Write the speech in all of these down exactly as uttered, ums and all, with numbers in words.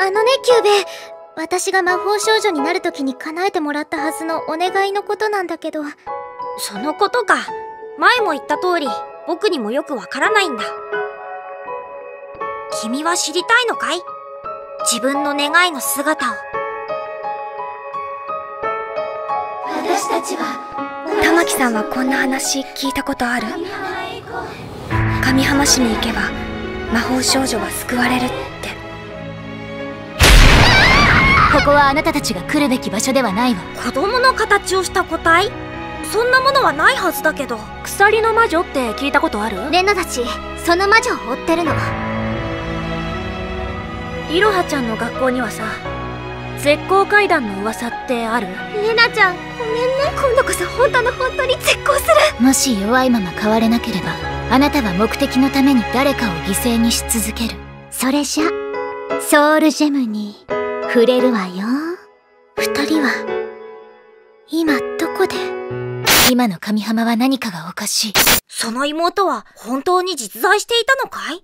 あのね、キューベ、私が魔法少女になるときに叶えてもらったはずのお願いのことなんだけど。そのことか。前も言った通り、僕にもよくわからないんだ。君は知りたいのかい？自分の願いの姿を。私たちは。玉木さんはこんな話聞いたことある？神浜市に行けば魔法少女は救われるって。ここはあなたたちが来るべき場所ではないわ。子供の形をした個体、そんなものはないはずだけど。鎖の魔女って聞いたことある？レナたちその魔女を追ってるの。いろはちゃんの学校にはさ、絶好階段の噂ってある？レナちゃんごめんね。今度こそ本当の本当に絶好する。もし弱いまま変われなければ、あなたは目的のために誰かを犠牲にし続ける。それじゃソウルジェムに触れるわよ。二人は今どこで？今の神浜は何かがおかしい。その妹は本当に実在していたのかい？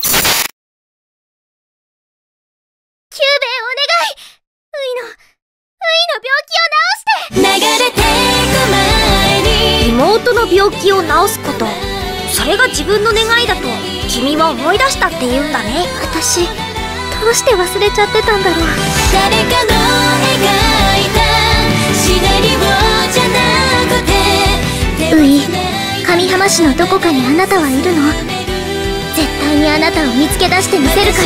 キューベお願い。ウイのウイの病気を治して。流れていく前に妹の病気を治すこと、それが自分の願いだと君は思い出したって言うんだね。私どうして忘れちゃってたんだろう。誰かの描いたシナリオじゃなくて。ウイ、神浜市のどこかにあなたはいるの？絶対にあなたを見つけ出してみせるから。